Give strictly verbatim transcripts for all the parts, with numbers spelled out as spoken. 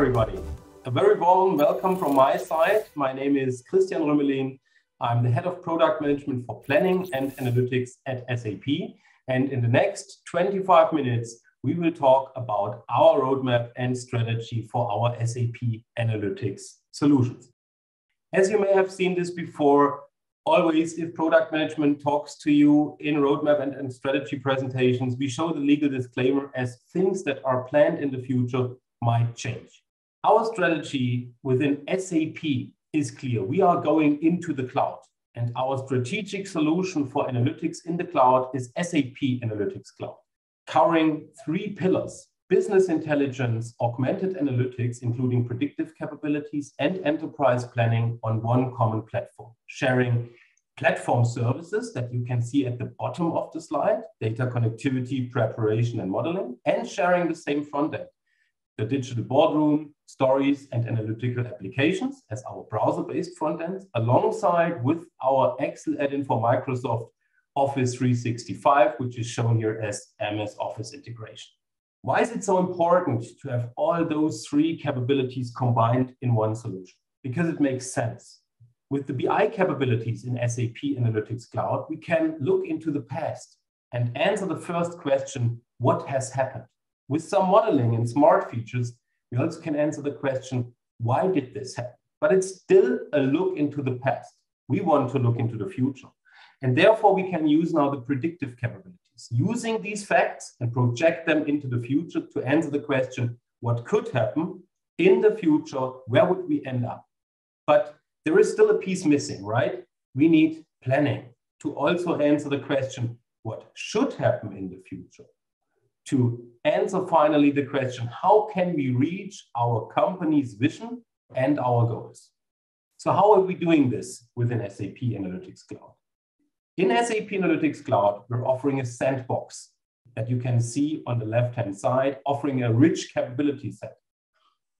everybody. A very warm welcome from my side. My name is Christian Römelin. I'm the head of product management for planning and analytics at S A P. And in the next twenty-five minutes, we will talk about our roadmap and strategy for our S A P analytics solutions. As you may have seen this before, always if product management talks to you in roadmap and, and strategy presentations, we show the legal disclaimer as things that are planned in the future might change. Our strategy within S A P is clear. We are going into the cloud, and our strategic solution for analytics in the cloud is S A P Analytics Cloud, covering three pillars: business intelligence, augmented analytics, including predictive capabilities, and enterprise planning on one common platform, sharing platform services that you can see at the bottom of the slide, data connectivity, preparation, and modeling, and sharing the same front end, the digital boardroom, stories, and analytical applications as our browser-based front ends, alongside with our Excel add-in for Microsoft Office three sixty-five, which is shown here as M S Office integration. Why is it so important to have all those three capabilities combined in one solution? Because it makes sense. With the B I capabilities in S A P Analytics Cloud, we can look into the past and answer the first question, what has happened? With some modeling and smart features, we also can answer the question, why did this happen? But it's still a look into the past. We want to look into the future. And therefore, we can use now the predictive capabilities, using these facts and project them into the future to answer the question, what could happen in the future? Where would we end up? But there is still a piece missing, right? We need planning to also answer the question, what should happen in the future? To answer finally the question, how can we reach our company's vision and our goals? So how are we doing this within S A P Analytics Cloud? In S A P Analytics Cloud, we're offering a sandbox that you can see on the left-hand side, offering a rich capability set.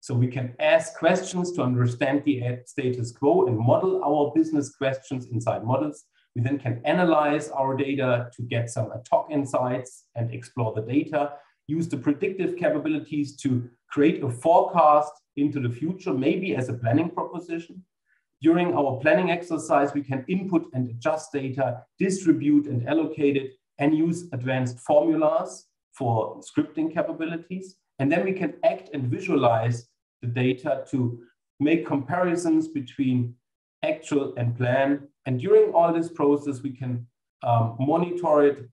So we can ask questions to understand the status quo and model our business questions inside models. We then can analyze our data to get some ad hoc insights and explore the data, use the predictive capabilities to create a forecast into the future, maybe as a planning proposition. During our planning exercise, we can input and adjust data, distribute and allocate it, and use advanced formulas for scripting capabilities. And then we can act and visualize the data to make comparisons between actual and plan. And during all this process, we can um, monitor it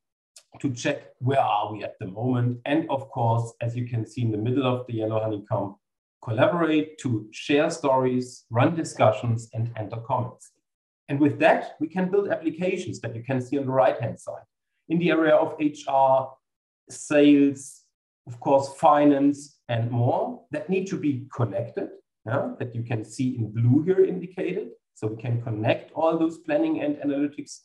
to check where are we at the moment. And of course, as you can see in the middle of the yellow honeycomb, collaborate to share stories, run discussions, and enter comments. And with that, we can build applications that you can see on the right-hand side. In the area of H R, sales, of course, finance, and more that need to be connected, yeah, that you can see in blue here indicated. So we can connect all those planning and analytics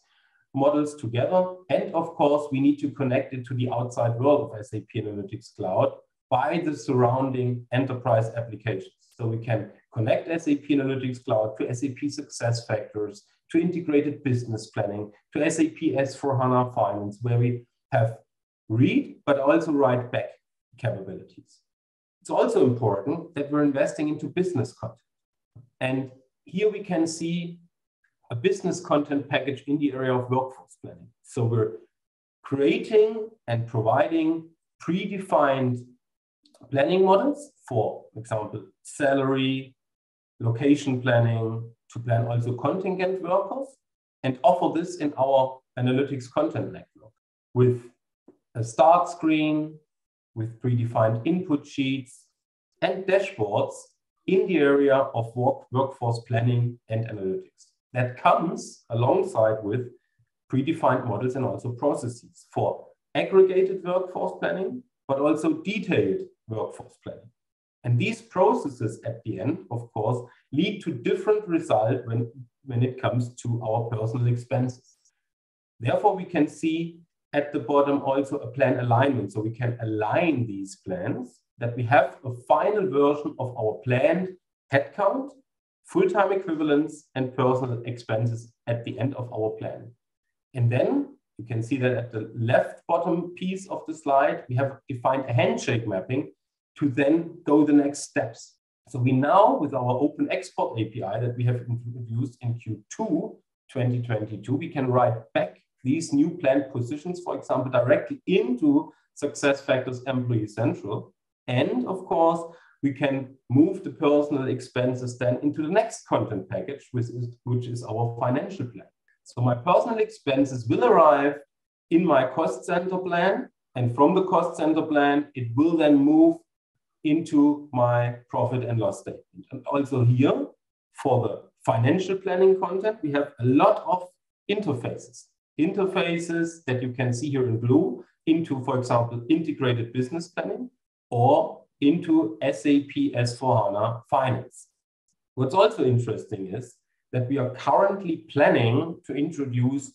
models together. And of course, we need to connect it to the outside world of S A P Analytics Cloud by the surrounding enterprise applications. So we can connect S A P Analytics Cloud to S A P SuccessFactors, to integrated business planning, to S A P S four HANA Finance, where we have read, but also write back capabilities. It's also important that we're investing into business content. And here we can see a business content package in the area of workforce planning. So we're creating and providing predefined planning models, for example, salary, location planning, to plan also contingent workers, and offer this in our analytics content network with a start screen, with predefined input sheets and dashboards in the area of work, workforce planning and analytics. That comes alongside with predefined models and also processes for aggregated workforce planning, but also detailed workforce planning. And these processes at the end, of course, lead to different results when, when it comes to our personal expenses. Therefore, we can see at the bottom also a plan alignment. So we can align these plans that we have a final version of our planned headcount, full-time equivalents, and personal expenses at the end of our plan. And then you can see that at the left bottom piece of the slide, we have defined a handshake mapping to then go the next steps. So we now, with our open export A P I that we have introduced in Q two twenty twenty-two, we can write back these new planned positions, for example, directly into SuccessFactors Employee Central. And of course, we can move the personal expenses then into the next content package, which is, which is our financial plan. So my personal expenses will arrive in my cost center plan, and from the cost center plan, it will then move into my profit and loss statement. And also here, for the financial planning content, we have a lot of interfaces. Interfaces that you can see here in blue into, for example, integrated business planning or into S A P S four HANA Finance. What's also interesting is that we are currently planning to introduce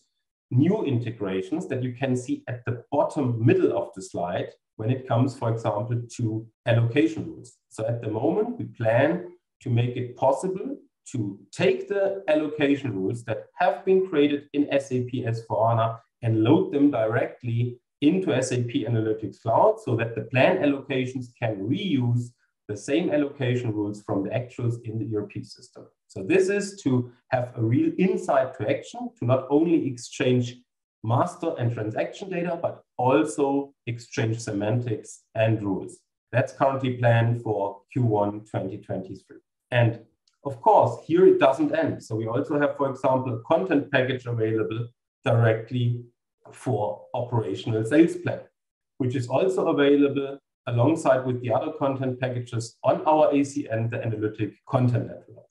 new integrations that you can see at the bottom middle of the slide when it comes, for example, to allocation rules. So at the moment, we plan to make it possible to take the allocation rules that have been created in S A P S four HANA and load them directly into S A P Analytics Cloud so that the plan allocations can reuse the same allocation rules from the actuals in the E R P system. So this is to have a real insight to action, to not only exchange master and transaction data, but also exchange semantics and rules. That's currently planned for Q one twenty twenty-three. And of course, here it doesn't end. So we also have, for example, a content package available directly for operational sales plan, which is also available alongside with the other content packages on our A C N, the analytic content network.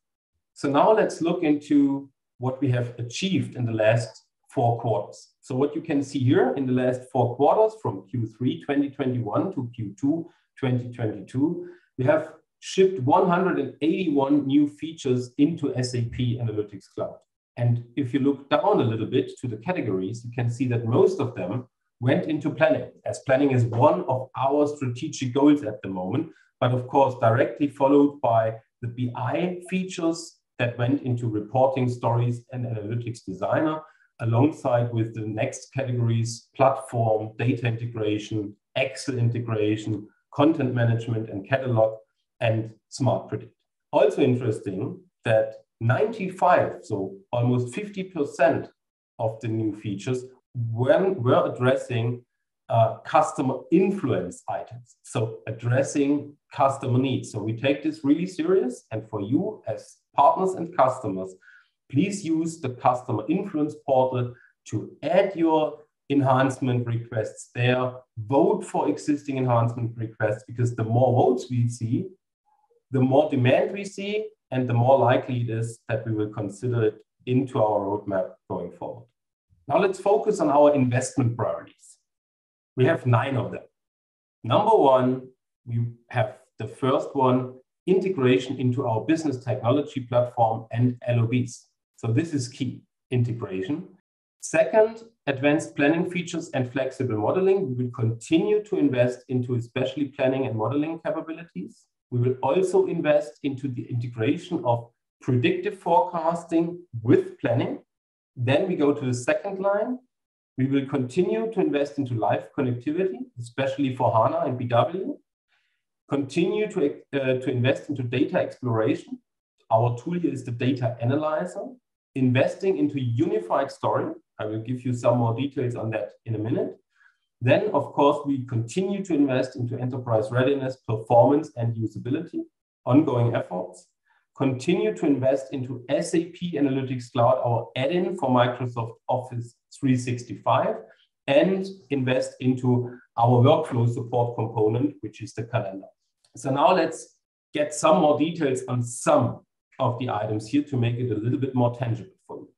So now let's look into what we have achieved in the last four quarters. So what you can see here in the last four quarters from Q three twenty twenty-one to Q two twenty twenty-two, we have shipped one hundred eighty-one new features into S A P Analytics Cloud. And if you look down a little bit to the categories, you can see that most of them went into planning, as planning is one of our strategic goals at the moment, but of course directly followed by the B I features that went into reporting, stories, and analytics designer, alongside with the next categories, platform, data integration, Excel integration, content management and catalog, and smart predict. Also interesting that ninety-five, so almost fifty percent of the new features when we're addressing uh, customer influence items, so addressing customer needs. So we take this really serious, and for you as partners and customers, please use the customer influence portal to add your enhancement requests there, vote for existing enhancement requests, because the more votes we see, the more demand we see, and the more likely it is that we will consider it into our roadmap going forward. Now let's focus on our investment priorities. We have nine of them. Number one, we have the first one, integration into our business technology platform and L O Bs. So this is key, integration. Second, advanced planning features and flexible modeling. We will continue to invest into especially planning and modeling capabilities. We will also invest into the integration of predictive forecasting with planning. Then we go to the second line. We will continue to invest into live connectivity, especially for HANA and B W. Continue to, uh, to invest into data exploration. Our tool here is the data analyzer. Investing into unified story. I will give you some more details on that in a minute. Then, of course, we continue to invest into enterprise readiness, performance, and usability, ongoing efforts. Continue to invest into S A P Analytics Cloud, our add-in for Microsoft Office three sixty-five, and invest into our workflow support component, which is the calendar. So now let's get some more details on some of the items here to make it a little bit more tangible for you.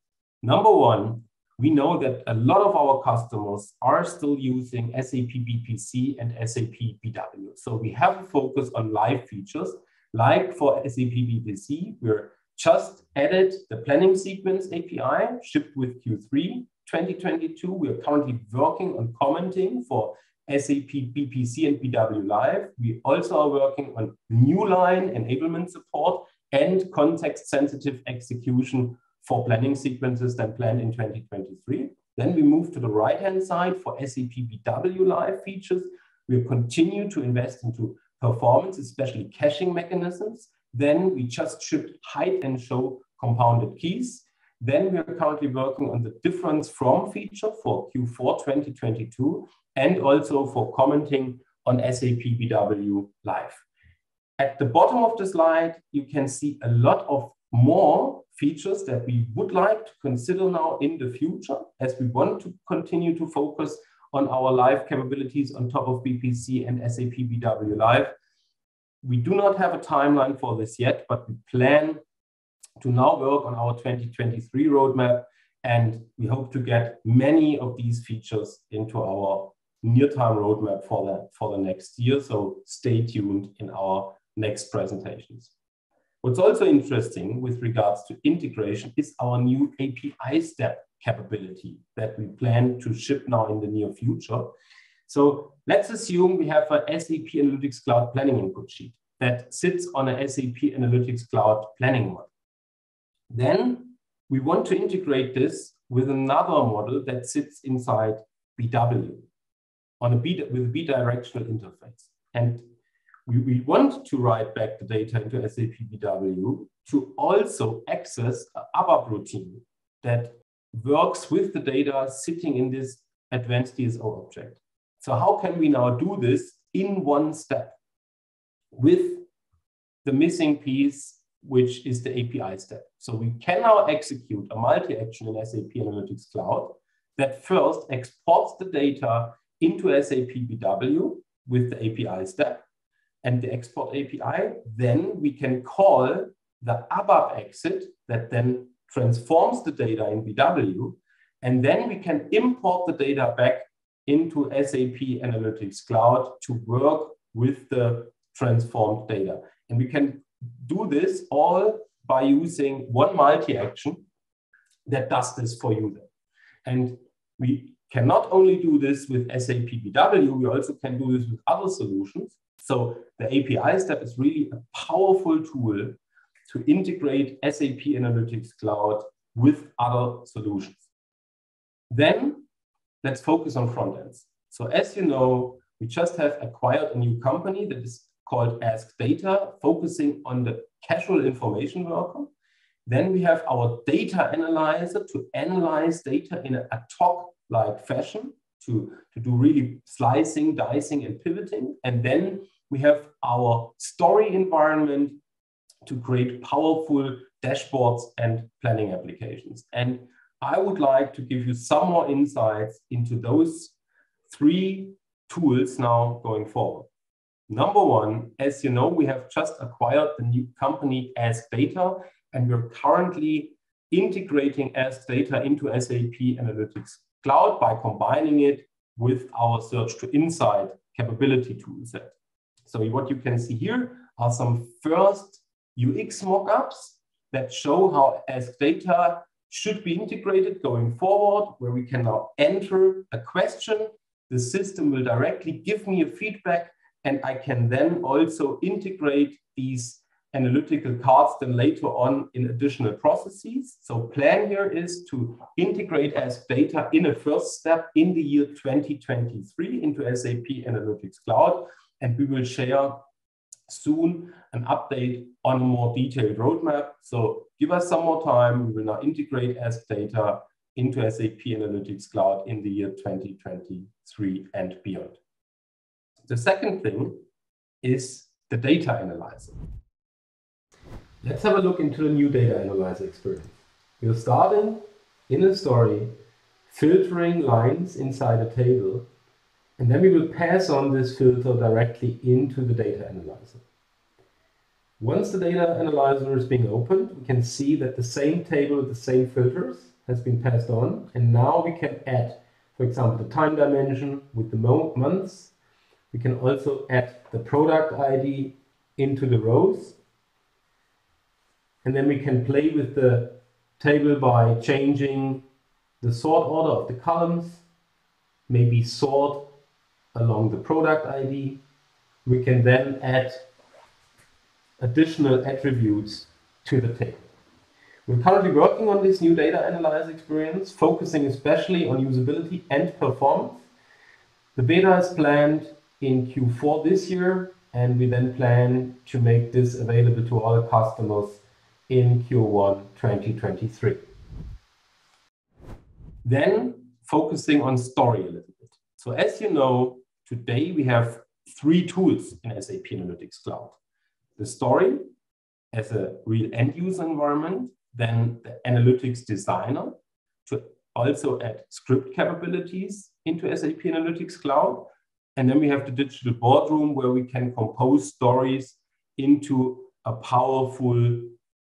Number one, we know that a lot of our customers are still using S A P B P C and S A P B W. So we have a focus on live features. Like for S A P B P C, we're just added the planning sequence A P I shipped with Q three twenty twenty-two. We are currently working on commenting for S A P B P C and B W Live. We also are working on new line enablement support and context-sensitive execution for planning sequences that planned in twenty twenty-three. Then we move to the right-hand side for S A P B W Live features. We'll continue to invest into performance, especially caching mechanisms, Then we just shipped hide and show compounded keys. Then we are currently working on the difference from feature for Q four twenty twenty-two and also for commenting on S A P B W Live. At the bottom of the slide, you can see a lot of more features that we would like to consider now in the future, as we want to continue to focus on our live capabilities on top of B P C and S A P B W Live. We do not have a timeline for this yet, but we plan to now work on our twenty twenty-three roadmap, and we hope to get many of these features into our near-time roadmap for the, for the next year, so stay tuned in our next presentations. What's also interesting with regards to integration is our new A P I step capability that we plan to ship now in the near future. So let's assume we have a S A P Analytics Cloud planning input sheet that sits on a S A P Analytics Cloud planning model. Then we want to integrate this with another model that sits inside B W on a B, with a bidirectional interface. And we, we want to write back the data into S A P B W to also access an ABAP routine that works with the data sitting in this advanced D S O object. So how can we now do this in one step with the missing piece, which is the A P I step? So we can now execute a multi-action in S A P Analytics Cloud that first exports the data into S A P B W with the A P I step and the export A P I. Then we can call the ABAP exit that then transforms the data in B W. And then we can import the data back into S A P Analytics Cloud to work with the transformed data. And we can do this all by using one multi-action that does this for you then. And we can not only do this with S A P B W, we also can do this with other solutions. So the A P I step is really a powerful tool to integrate S A P Analytics Cloud with other solutions. Then let's focus on front ends. So as you know, we just have acquired a new company that is called Ask Data, focusing on the casual information worker. Then we have our data analyzer to analyze data in an ad hoc-like fashion, to, to do really slicing, dicing, and pivoting. And then we have our story environment to create powerful dashboards and planning applications. And I would like to give you some more insights into those three tools now going forward. Number one, as you know, we have just acquired the new company Ask Data, and we're currently integrating Ask Data into S A P Analytics Cloud by combining it with our Search to Insight capability toolset. So what you can see here are some first U X mockups that show how Ask Data should be integrated going forward, where we can now enter a question. The system will directly give me a feedback, and I can then also integrate these analytical cards then later on in additional processes. So plan here is to integrate Ask Data in a first step in the year twenty twenty-three into S A P Analytics Cloud. And we will share soon an update on a more detailed roadmap. So give us some more time. We will now integrate Ask Data into S A P Analytics Cloud in the year twenty twenty-three and beyond. The second thing is the data analyzer. Let's have a look into the new data analyzer experience. We're starting in a story, filtering lines inside a table, and then we will pass on this filter directly into the data analyzer. Once the data analyzer is being opened, we can see that the same table with the same filters has been passed on, and now we can add, for example, the time dimension with the months. We can also add the product I D into the rows. And then we can play with the table by changing the sort order of the columns, maybe sort along the product I D. We can then add additional attributes to the table. We're currently working on this new data analyzer experience, focusing especially on usability and performance. The beta is planned in Q four this year, and we then plan to make this available to all customers in Q one twenty twenty-three. Then focusing on story a little bit. So as you know, today we have three tools in S A P Analytics Cloud. The story as a real end user environment, then the analytics designer to also add script capabilities into S A P Analytics Cloud. And then we have the digital boardroom where we can compose stories into a powerful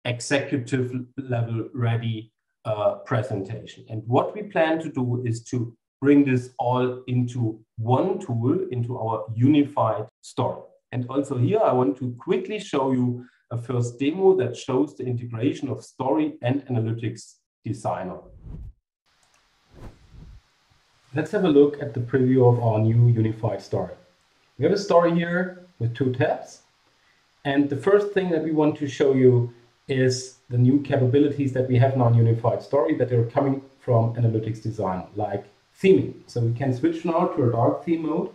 executive level ready uh, presentation. And what we plan to do is to bring this all into one tool, into our unified story. And also here, I want to quickly show you a first demo that shows the integration of story and analytics designer. Let's have a look at the preview of our new unified story. We have a story here with two tabs. And the first thing that we want to show you is the new capabilities that we have now in unified story that are coming from analytics design, like theming. So we can switch now to a dark theme mode.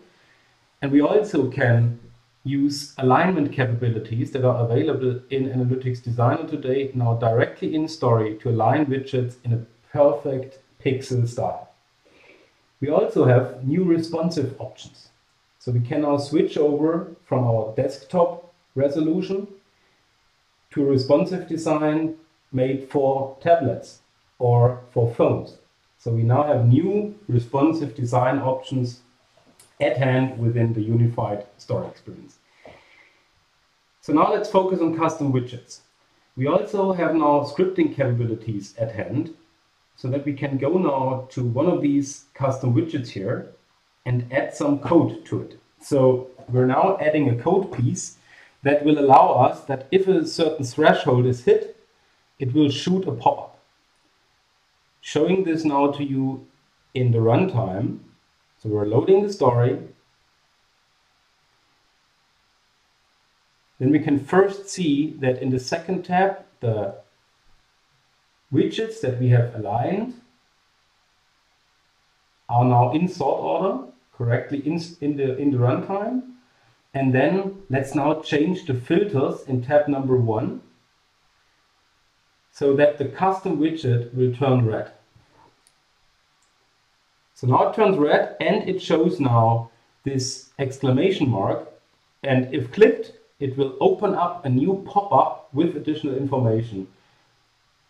And we also can use alignment capabilities that are available in analytics designer today, now directly in story to align widgets in a perfect pixel style. We also have new responsive options. So we can now switch over from our desktop resolution to responsive design made for tablets or for phones. So we now have new responsive design options at hand within the unified story experience. So now let's focus on custom widgets. We also have now scripting capabilities at hand, so that we can go now to one of these custom widgets here and add some code to it. So we're now adding a code piece that will allow us that if a certain threshold is hit, it will shoot a pop-up. Showing this now to you in the runtime. So we're loading the story. Then we can first see that in the second tab, the widgets that we have aligned are now in sort order, correctly in, in the, in the runtime. And then let's now change the filters in tab number one so that the custom widget will turn red. So now it turns red and it shows now this exclamation mark. And if clicked, it will open up a new pop-up with additional information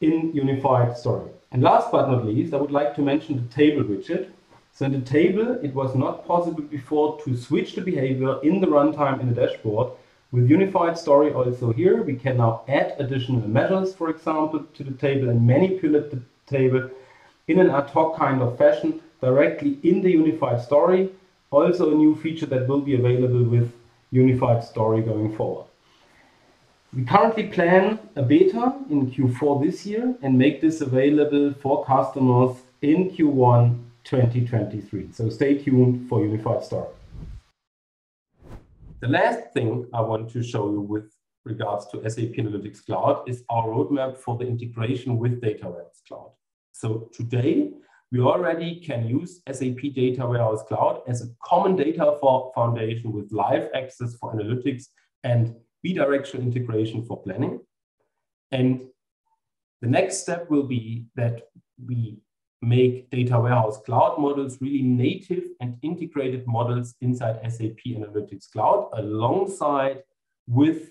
in unified story. And last but not least, I would like to mention the table widget. So in the table, it was not possible before to switch the behavior in the runtime in the dashboard. With unified story also here, we can now add additional measures, for example, to the table and manipulate the table in an ad hoc kind of fashion directly in the unified story. Also a new feature that will be available with unified story going forward. We currently plan a beta in Q four this year and make this available for customers in Q one twenty twenty-three. So stay tuned for unified story. The last thing I want to show you with regards to S A P Analytics Cloud is our roadmap for the integration with Data Warehouse Cloud. So today, we already can use S A P Data Warehouse Cloud as a common data foundation with live access for analytics and bidirectional integration for planning. And the next step will be that we make Data Warehouse Cloud models really native and integrated models inside S A P Analytics Cloud alongside with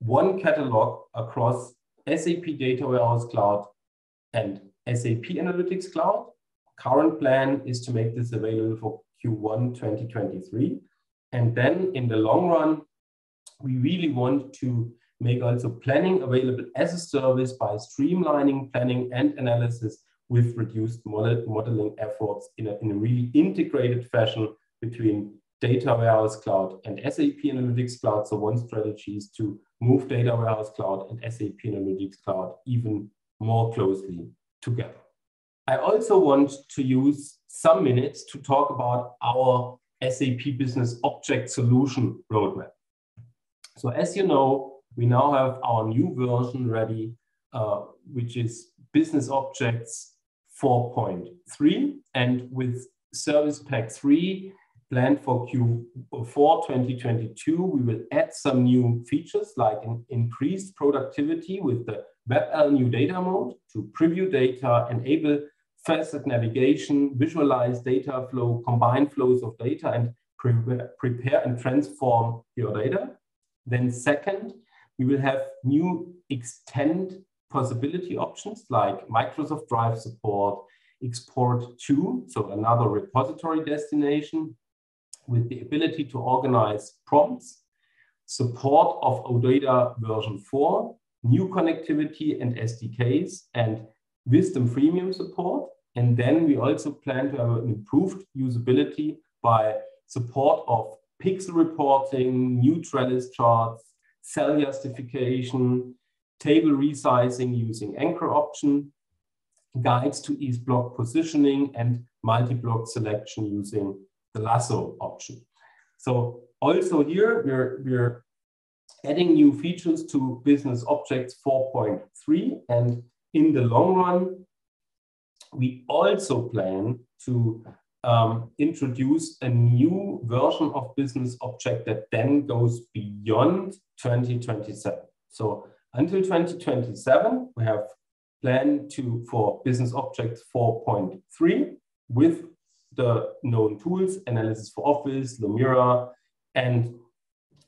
one catalog across S A P Data Warehouse Cloud and S A P Analytics Cloud. Current plan is to make this available for Q one twenty twenty-three. And then in the long run, we really want to make also planning available as a service by streamlining planning and analysis with reduced model modeling efforts in a, in a really integrated fashion between Data Warehouse Cloud and S A P Analytics Cloud. So one strategy is to move Data Warehouse Cloud and S A P Analytics Cloud even more closely together. I also want to use some minutes to talk about our S A P Business Object Solution roadmap. So as you know, we now have our new version ready, uh, which is Business Objects four point three. And with Service Pack three, planned for Q four twenty twenty-two, we will add some new features like an increased productivity with the WebI new data mode to preview data, enable faster navigation, visualize data flow, combine flows of data, and pre prepare and transform your data. Then second, we will have new extend possibility options like Microsoft Drive support, export to, so another repository destination with the ability to organize prompts, support of OData version four, new connectivity and S D Ks, and Wisdom freemium support. And then we also plan to have an improved usability by support of pixel reporting, new trellis charts, cell justification, table resizing using anchor option, guides to ease block positioning, and multi-block selection using the lasso option. So also here, we're, we're adding new features to Business Objects four point three. And in the long run, we also plan to um, introduce a new version of Business Object that then goes beyond twenty twenty-seven. So until twenty twenty-seven, we have planned to for Business Objects four point three with the known tools, Analysis for Office, Lumira, and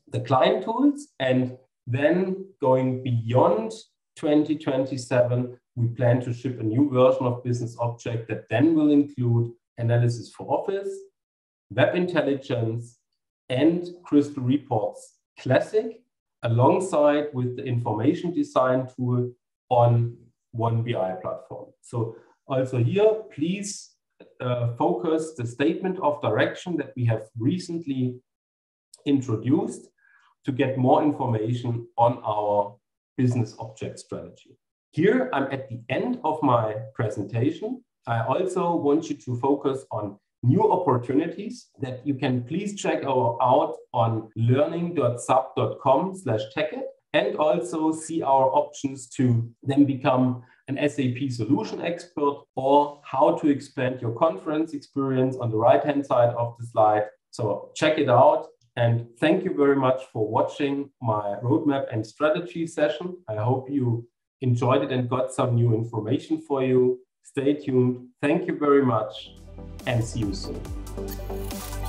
the client tools. And then going beyond twenty twenty-seven, we plan to ship a new version of Business Object that then will include Analysis for Office, Web Intelligence, and Crystal Reports Classic, alongside with the information design tool on one B I platform. So also here, please uh, focus the statement of direction that we have recently introduced to get more information on our business object strategy. Here, I'm at the end of my presentation. I also want you to focus on new opportunities that you can please check out on learning dot sap dot com slash techit, and also see our options to then become an S A P solution expert or how to expand your conference experience on the right-hand side of the slide. So check it out. And thank you very much for watching my roadmap and strategy session. I hope you enjoyed it and got some new information for you. Stay tuned. Thank you very much, and see you soon.